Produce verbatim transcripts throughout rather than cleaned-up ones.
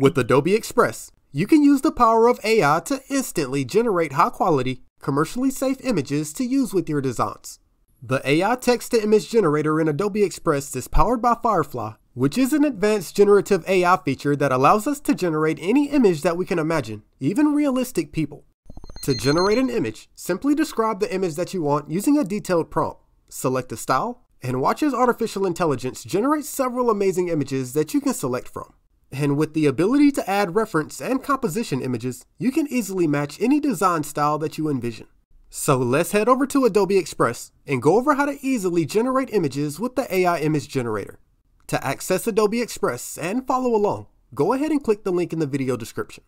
With Adobe Express, you can use the power of A I to instantly generate high-quality, commercially safe images to use with your designs. The A I text-to-image generator in Adobe Express is powered by Firefly, which is an advanced generative A I feature that allows us to generate any image that we can imagine, even realistic people. To generate an image, simply describe the image that you want using a detailed prompt, select a style, and watch as artificial intelligence generates several amazing images that you can select from. And with the ability to add reference and composition images, you can easily match any design style that you envision. So let's head over to Adobe Express and go over how to easily generate images with the A I image generator. To access Adobe Express and follow along, go ahead and click the link in the video description.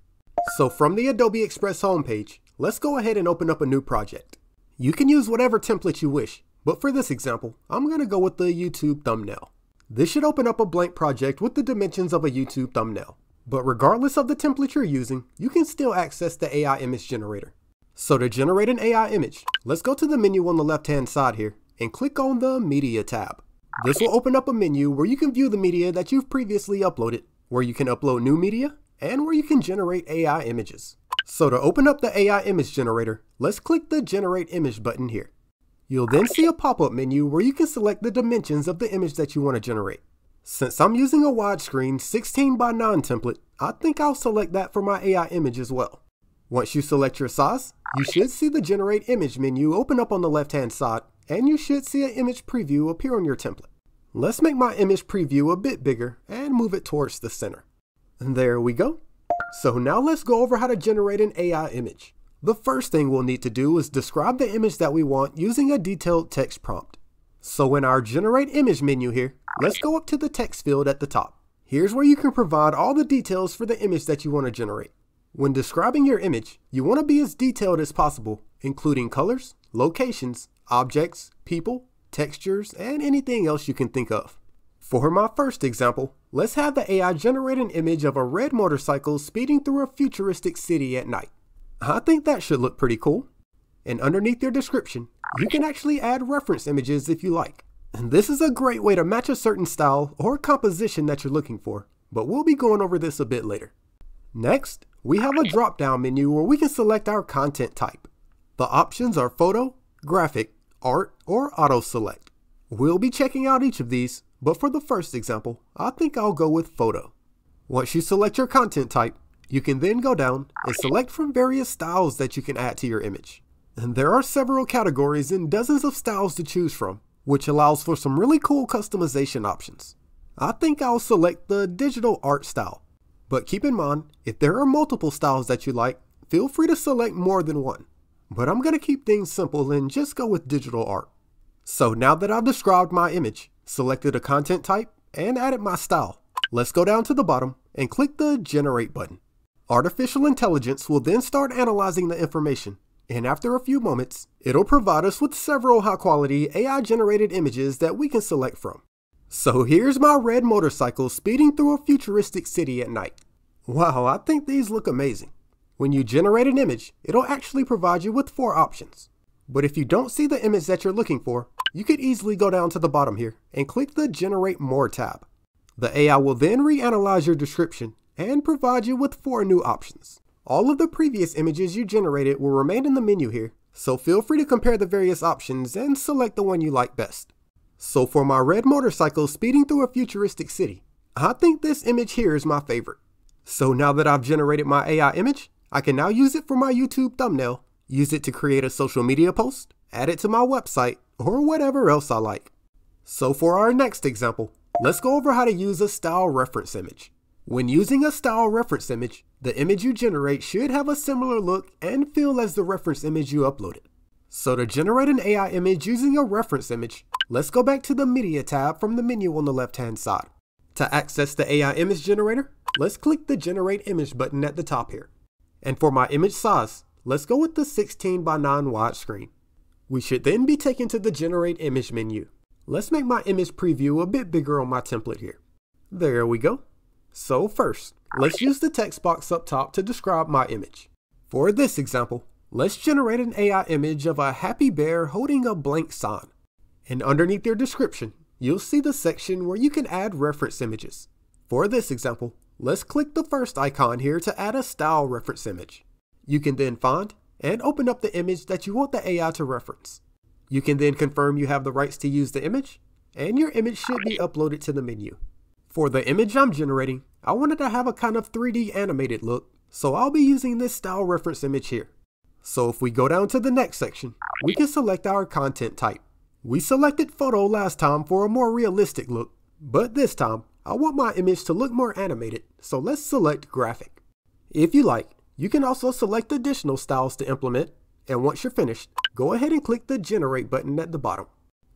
So from the Adobe Express homepage, let's go ahead and open up a new project. You can use whatever template you wish, but for this example, I'm going to go with the YouTube thumbnail. This should open up a blank project with the dimensions of a YouTube thumbnail. But regardless of the template you're using, you can still access the A I image generator. So to generate an A I image, let's go to the menu on the left-hand side here and click on the Media tab. This will open up a menu where you can view the media that you've previously uploaded, where you can upload new media, and where you can generate A I images. So to open up the A I image generator, let's click the Generate Image button here. You'll then see a pop-up menu where you can select the dimensions of the image that you want to generate. Since I'm using a widescreen sixteen by nine template, I think I'll select that for my A I image as well. Once you select your size, you should see the Generate Image menu open up on the left-hand side, and you should see an image preview appear on your template. Let's make my image preview a bit bigger and move it towards the center. There we go. So now let's go over how to generate an A I image. The first thing we'll need to do is describe the image that we want using a detailed text prompt. So in our Generate Image menu here, let's go up to the text field at the top. Here's where you can provide all the details for the image that you want to generate. When describing your image, you want to be as detailed as possible, including colors, locations, objects, people, textures, and anything else you can think of. For my first example, let's have the A I generate an image of a red motorcycle speeding through a futuristic city at night. I think that should look pretty cool. And underneath your description, you can actually add reference images if you like. And this is a great way to match a certain style or composition that you're looking for, but we'll be going over this a bit later. Next, we have a drop-down menu where we can select our content type. The options are photo, graphic, art, or auto-select. We'll be checking out each of these, but for the first example, I think I'll go with photo. Once you select your content type, you can then go down and select from various styles that you can add to your image. And there are several categories and dozens of styles to choose from, which allows for some really cool customization options. I think I'll select the digital art style. But keep in mind, if there are multiple styles that you like, feel free to select more than one. But I'm going to keep things simple and just go with digital art. So now that I've described my image, selected a content type, and added my style, let's go down to the bottom and click the Generate button. Artificial intelligence will then start analyzing the information, and after a few moments, it'll provide us with several high-quality A I-generated images that we can select from. So here's my red motorcycle speeding through a futuristic city at night. Wow, I think these look amazing. When you generate an image, it'll actually provide you with four options. But if you don't see the image that you're looking for, you could easily go down to the bottom here and click the Generate More tab. The A I will then reanalyze your description and provide you with four new options. All of the previous images you generated will remain in the menu here, so feel free to compare the various options and select the one you like best. So for my red motorcycle speeding through a futuristic city, I think this image here is my favorite. So now that I've generated my A I image, I can now use it for my YouTube thumbnail, use it to create a social media post, add it to my website, or whatever else I like. So for our next example, let's go over how to use a style reference image. When using a style reference image, the image you generate should have a similar look and feel as the reference image you uploaded. So to generate an A I image using a reference image, let's go back to the Media tab from the menu on the left-hand side. To access the A I image generator, let's click the Generate Image button at the top here. And for my image size, let's go with the sixteen by nine widescreen. We should then be taken to the Generate Image menu. Let's make my image preview a bit bigger on my template here. There we go. So first, let's use the text box up top to describe my image. For this example, let's generate an A I image of a happy bear holding a blank sign. And underneath their description, you'll see the section where you can add reference images. For this example, Let's click the first icon here to add a style reference image. You can then find and open up the image that you want the A I to reference. You can then confirm you have the rights to use the image, and your image should be uploaded to the menu. For the image I'm generating, I wanted to have a kind of three D animated look, so I'll be using this style reference image here. So if we go down to the next section, we can select our content type. We selected photo last time for a more realistic look, but this time I want my image to look more animated, so let's select graphic. If you like, you can also select additional styles to implement, and once you're finished, go ahead and click the generate button at the bottom.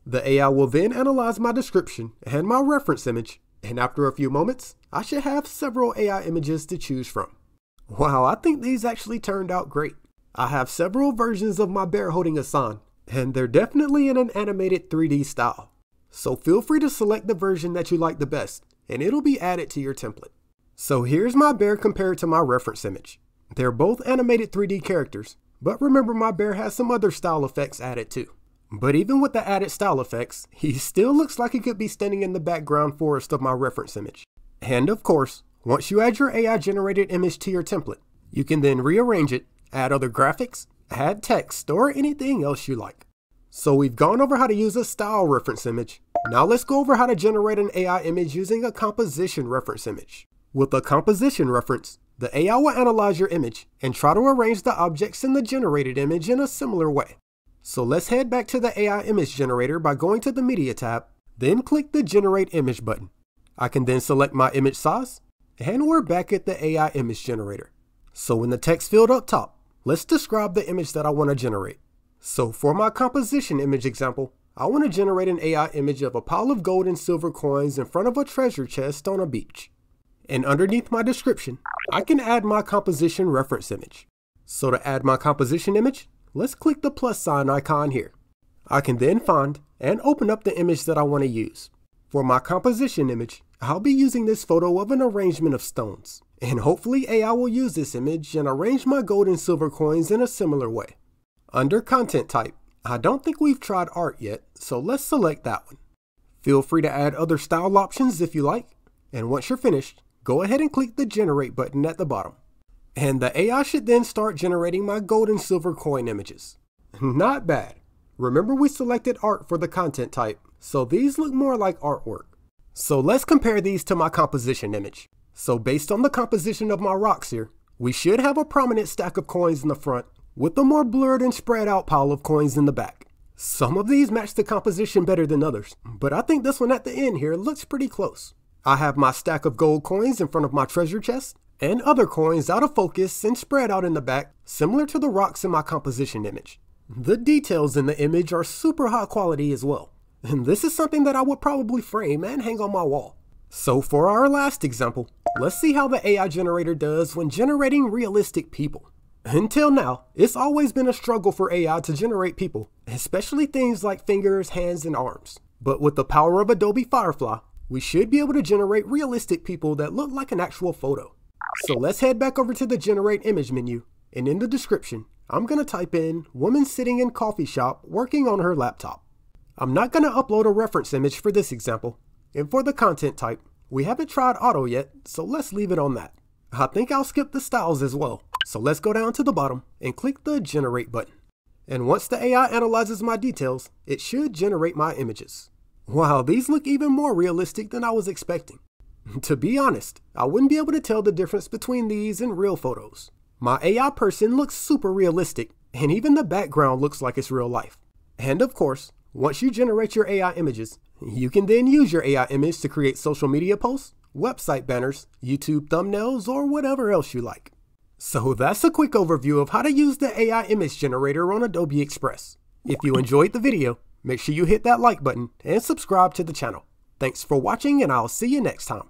The A I will then analyze my description and my reference image, and after a few moments, I should have several A I images to choose from. Wow, I think these actually turned out great. I have several versions of my bear holding a sign, and they're definitely in an animated three D style. So feel free to select the version that you like the best, and it'll be added to your template. So here's my bear compared to my reference image. They're both animated three D characters, but remember my bear has some other style effects added too. But even with the added style effects, he still looks like he could be standing in the background forest of my reference image. And of course, once you add your A I generated image to your template, you can then rearrange it, add other graphics, add text, or anything else you like. So we've gone over how to use a style reference image. Now let's go over how to generate an A I image using a composition reference image. With a composition reference, the A I will analyze your image and try to arrange the objects in the generated image in a similar way. So let's head back to the A I image generator by going to the media tab, then click the generate image button. I can then select my image size, and we're back at the A I image generator. So in the text field up top, let's describe the image that I want to generate. So for my composition image example, I want to generate an A I image of a pile of gold and silver coins in front of a treasure chest on a beach. And underneath my description, I can add my composition reference image. So to add my composition image, let's click the plus sign icon here. I can then find and open up the image that I want to use. For my composition image, I'll be using this photo of an arrangement of stones, and hopefully A I will use this image and arrange my gold and silver coins in a similar way. Under content type, I don't think we've tried art yet, so let's select that one. Feel free to add other style options if you like, and once you're finished, go ahead and click the generate button at the bottom. And the A I should then start generating my gold and silver coin images. Not bad. Remember we selected art for the content type, so these look more like artwork. So let's compare these to my composition image. So based on the composition of my rocks here, we should have a prominent stack of coins in the front with a more blurred and spread out pile of coins in the back. Some of these match the composition better than others, but I think this one at the end here looks pretty close. I have my stack of gold coins in front of my treasure chest, and other coins out of focus and spread out in the back, similar to the rocks in my composition image. The details in the image are super high quality as well, and this is something that I would probably frame and hang on my wall. So for our last example, let's see how the A I generator does when generating realistic people. Until now, it's always been a struggle for A I to generate people, especially things like fingers, hands, and arms. But with the power of Adobe Firefly, we should be able to generate realistic people that look like an actual photo. So let's head back over to the generate image menu, and in the description, I'm going to type in woman sitting in coffee shop working on her laptop. I'm not going to upload a reference image for this example, and for the content type, we haven't tried auto yet, so let's leave it on that. I think I'll skip the styles as well, so let's go down to the bottom and click the generate button. And once the A I analyzes my details, it should generate my images. Wow, these look even more realistic than I was expecting. To be honest, I wouldn't be able to tell the difference between these and real photos. My A I person looks super realistic, and even the background looks like it's real life. And of course, once you generate your A I images, you can then use your A I image to create social media posts, website banners, YouTube thumbnails, or whatever else you like. So that's a quick overview of how to use the A I image generator on Adobe Express. If you enjoyed the video, make sure you hit that like button and subscribe to the channel. Thanks for watching, and I'll see you next time.